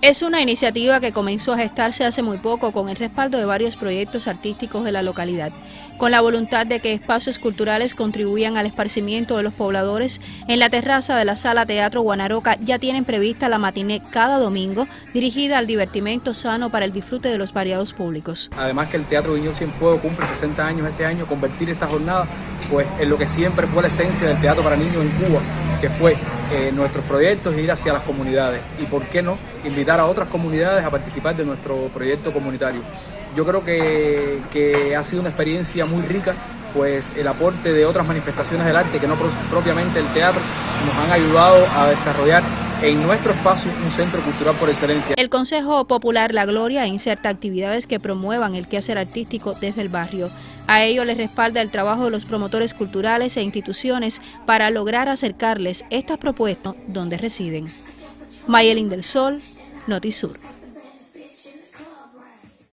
Es una iniciativa que comenzó a gestarse hace muy poco con el respaldo de varios proyectos artísticos de la localidad, con la voluntad de que espacios culturales contribuyan al esparcimiento de los pobladores. En la terraza de la Sala Teatro Guanaroca ya tienen prevista la matiné cada domingo, dirigida al divertimento sano para el disfrute de los variados públicos. Además que el Teatro Niños sin Fuego cumple 60 años este año, convertir esta jornada pues en lo que siempre fue la esencia del teatro para niños en Cuba, que fue nuestros proyectos e ir hacia las comunidades, y por qué no invitar a otras comunidades a participar de nuestro proyecto comunitario. Yo creo que ha sido una experiencia muy rica, pues el aporte de otras manifestaciones del arte, que no propiamente el teatro, nos han ayudado a desarrollar en nuestro espacio un centro cultural por excelencia. El Consejo Popular La Gloria inserta actividades que promuevan el quehacer artístico desde el barrio. A ello les respalda el trabajo de los promotores culturales e instituciones para lograr acercarles estas propuestas donde residen. Mayelin del Sol, NotiSur.